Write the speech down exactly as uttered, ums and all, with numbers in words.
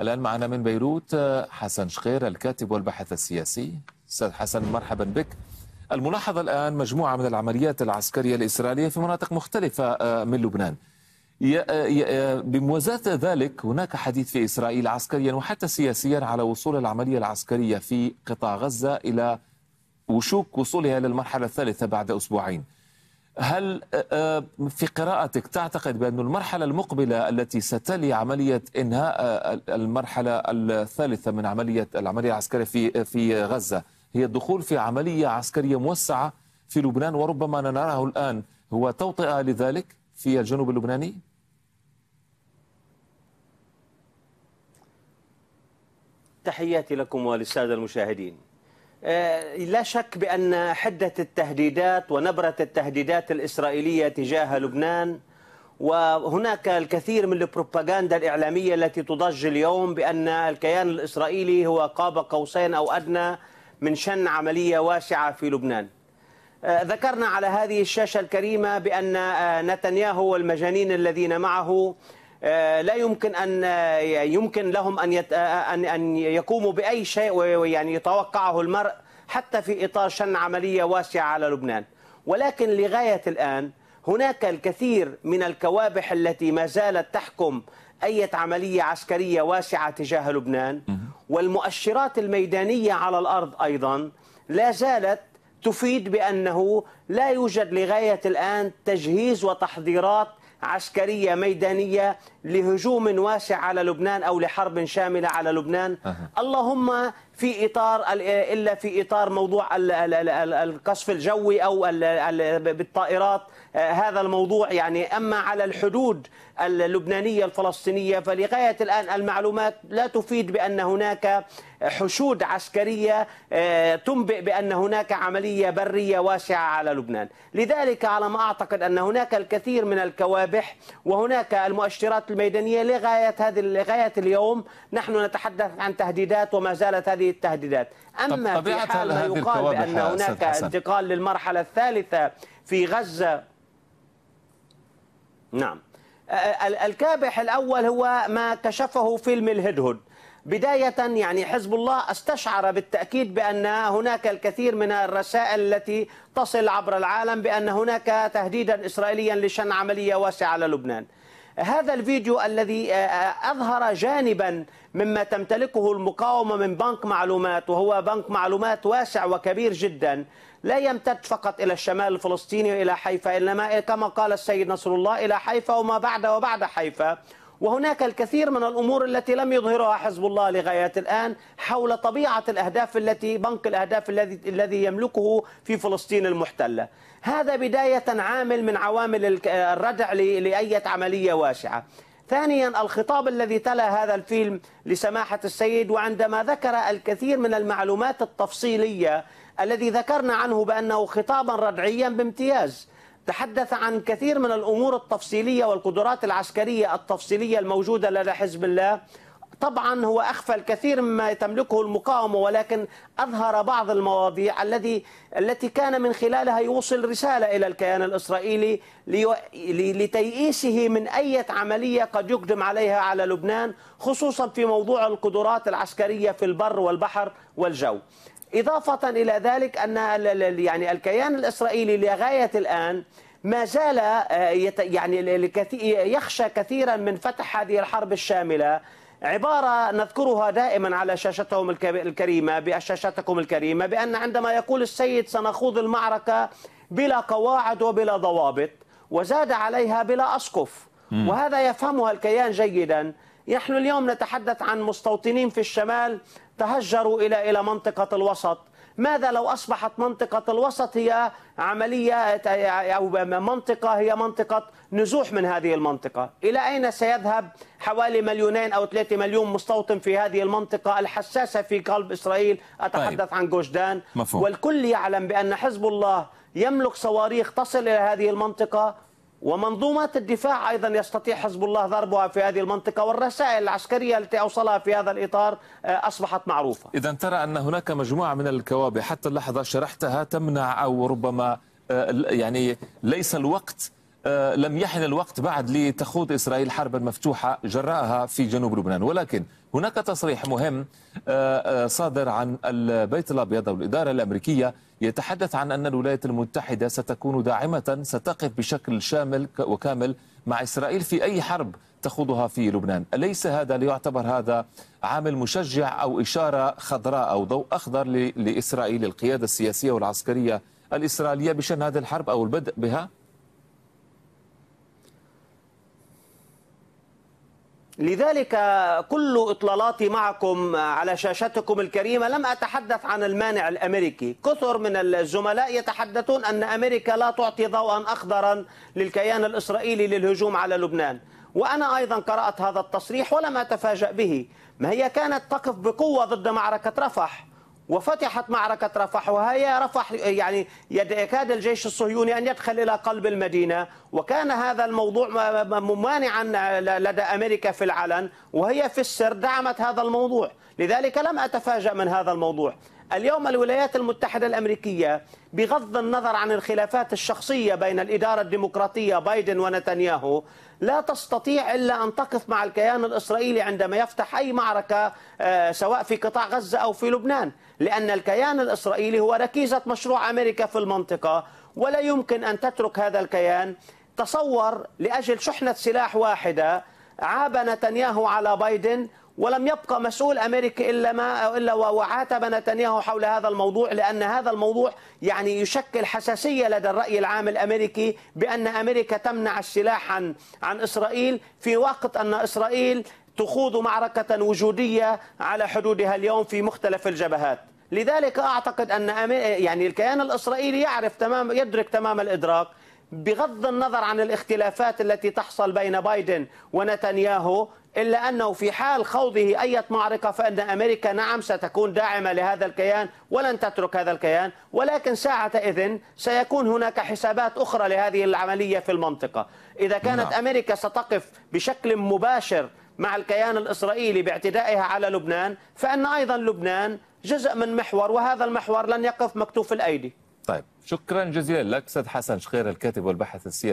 الآن معنا من بيروت حسن شقير الكاتب والباحث السياسي. أستاذ حسن مرحبا بك. الملاحظة الآن مجموعة من العمليات العسكرية الإسرائيلية في مناطق مختلفة من لبنان. بموازاة ذلك هناك حديث في إسرائيل عسكريا وحتى سياسيا على وصول العملية العسكرية في قطاع غزة إلى وشوك وصولها للمرحلة الثالثة بعد أسبوعين. هل في قراءتك تعتقد بأن المرحلة المقبلة التي ستلي عملية إنهاء المرحلة الثالثة من عملية العملية العسكرية في في غزة هي الدخول في عملية عسكرية موسعة في لبنان، وربما نراه الآن هو توطئة لذلك في الجنوب اللبناني؟ تحياتي لكم وللسادة المشاهدين. لا شك بأن حدة التهديدات ونبرة التهديدات الإسرائيلية تجاه لبنان، وهناك الكثير من البروباغندا الإعلامية التي تضج اليوم بأن الكيان الإسرائيلي هو قاب قوسين أو أدنى من شن عملية واسعة في لبنان. ذكرنا على هذه الشاشة الكريمة بأن نتنياهو والمجانين الذين معه لا يمكن أن يمكن لهم أن أن يقوموا بأي شيء يعني يتوقعه المرء حتى في إطار شن عملية واسعة على لبنان. ولكن لغاية الآن هناك الكثير من الكوابح التي ما زالت تحكم أي عملية عسكرية واسعة تجاه لبنان، والمؤشرات الميدانية على الأرض أيضا لا زالت تفيد بأنه لا يوجد لغاية الآن تجهيز وتحضيرات عسكرية ميدانية لهجوم واسع على لبنان أو لحرب شاملة على لبنان. أه. اللهم في إطار إلا في إطار موضوع القصف الجوي أو بالطائرات، هذا الموضوع يعني. أما على الحدود اللبنانية الفلسطينية فلغاية الآن المعلومات لا تفيد بأن هناك حشود عسكرية تنبئ بأن هناك عملية برية واسعة على لبنان. لذلك على ما أعتقد أن هناك الكثير من الكوابح، وهناك المؤشرات الميدانية لغاية هذه لغاية اليوم نحن نتحدث عن تهديدات وما زالت هذه التهديدات. أما في حال ما يقال بأن هناك انتقال للمرحلة الثالثة في غزة، نعم، الكابح الأول هو ما كشفه فيلم الهدهد. بداية يعني حزب الله استشعر بالتأكيد بأن هناك الكثير من الرسائل التي تصل عبر العالم بأن هناك تهديدا إسرائيليا لشن عملية واسعة على لبنان. هذا الفيديو الذي أظهر جانبا مما تمتلكه المقاومة من بنك معلومات، وهو بنك معلومات واسع وكبير جدا لا يمتد فقط إلى الشمال الفلسطيني وإلى حيفا، إنما كما قال السيد نصر الله إلى حيفا وما بعد وبعد حيفا. وهناك الكثير من الأمور التي لم يظهرها حزب الله لغاية الآن حول طبيعة الأهداف التي بنك الأهداف الذي الذي يملكه في فلسطين المحتلة. هذا بداية عامل من عوامل الردع لأي عملية واسعة. ثانيا الخطاب الذي تلا هذا الفيلم لسماحة السيد، وعندما ذكر الكثير من المعلومات التفصيلية الذي ذكرنا عنه بأنه خطابا ردعيا بامتياز، تحدث عن كثير من الأمور التفصيلية والقدرات العسكرية التفصيلية الموجودة لدى حزب الله. طبعا هو أخفى الكثير مما تملكه المقاومة، ولكن أظهر بعض المواضيع الذي التي كان من خلالها يوصل رسالة إلى الكيان الإسرائيلي لتيئيسه من أي عملية قد يقدم عليها على لبنان، خصوصا في موضوع القدرات العسكرية في البر والبحر والجو. إضافة إلى ذلك أن يعني الكيان الإسرائيلي لغاية الآن ما زال يعني يخشى كثيرا من فتح هذه الحرب الشاملة. عبارة نذكرها دائما على شاشتهم الكريمة بشاشتكم الكريمة بأن عندما يقول السيد سنخوض المعركة بلا قواعد وبلا ضوابط، وزاد عليها بلا أسقف، وهذا يفهمها الكيان جيدا. نحن اليوم نتحدث عن مستوطنين في الشمال تهجروا إلى إلى منطقة الوسط. ماذا لو أصبحت منطقة الوسط هي عملية أو منطقة هي منطقة نزوح من هذه المنطقة؟ إلى أين سيذهب حوالي مليونين أو ثلاثة مليون مستوطن في هذه المنطقة الحساسة في قلب إسرائيل؟ أتحدث طيب. عن جوجدان. مفهوم. والكل يعلم بأن حزب الله يملك صواريخ تصل إلى هذه المنطقة، ومنظومات الدفاع أيضا يستطيع حزب الله ضربها في هذه المنطقة، والرسائل العسكرية التي أوصلها في هذا الإطار أصبحت معروفة. إذا ترى أن هناك مجموعة من الكوابح حتى اللحظة شرحتها تمنع أو ربما يعني ليس الوقت لم يحن الوقت بعد لتخوض إسرائيل حربا مفتوحة جراءها في جنوب لبنان، ولكن هناك تصريح مهم صادر عن البيت الأبيض والإدارة الأمريكية يتحدث عن أن الولايات المتحدة ستكون داعمة، ستقف بشكل شامل وكامل مع إسرائيل في أي حرب تخوضها في لبنان. أليس هذا ليعتبر هذا عامل مشجع أو إشارة خضراء أو ضوء أخضر لإسرائيل، القيادة السياسية والعسكرية الإسرائيلية، بشأن هذه الحرب أو البدء بها؟ لذلك كل إطلالاتي معكم على شاشتكم الكريمة لم أتحدث عن المانع الأمريكي. كثر من الزملاء يتحدثون أن أمريكا لا تعطي ضوءا أخضرا للكيان الإسرائيلي للهجوم على لبنان، وأنا أيضا قرأت هذا التصريح ولم أتفاجأ به. ما هي كانت تقف بقوة ضد معركة رفح، وفتحت معركة رفح، وهي رفح يعني يكاد الجيش الصهيوني أن يدخل إلى قلب المدينة، وكان هذا الموضوع ممانعا لدى أمريكا في العلن، وهي في السر دعمت هذا الموضوع. لذلك لم أتفاجأ من هذا الموضوع. اليوم الولايات المتحدة الأمريكية بغض النظر عن الخلافات الشخصية بين الإدارة الديمقراطية بايدن ونتنياهو لا تستطيع إلا أن تقف مع الكيان الإسرائيلي عندما يفتح أي معركة سواء في قطاع غزة أو في لبنان، لأن الكيان الإسرائيلي هو ركيزة مشروع أمريكا في المنطقة، ولا يمكن أن تترك هذا الكيان. تصور لأجل شحنة سلاح واحدة عاب نتنياهو على بايدن، ولم يبقى مسؤول أمريكي إلا ما إلا وعاتب نتنياهو حول هذا الموضوع، لأن هذا الموضوع يعني يشكل حساسية لدى الرأي العام الأمريكي بأن أمريكا تمنع السلاح عن عن إسرائيل، في وقت أن إسرائيل تخوض معركة وجودية على حدودها اليوم في مختلف الجبهات. لذلك أعتقد أن يعني الكيان الإسرائيلي يعرف تمام يدرك تمام الإدراك بغض النظر عن الاختلافات التي تحصل بين بايدن ونتنياهو، إلا أنه في حال خوضه أي معركة فإن أمريكا نعم ستكون داعمة لهذا الكيان ولن تترك هذا الكيان، ولكن ساعة إذن سيكون هناك حسابات أخرى لهذه العملية في المنطقة. إذا كانت أمريكا ستقف بشكل مباشر مع الكيان الإسرائيلي باعتدائها على لبنان، فإن أيضا لبنان جزء من محور، وهذا المحور لن يقف مكتوف الأيدي. طيب، شكرا جزيلا لك سيد حسن شقير، الكاتب والباحث السياسي.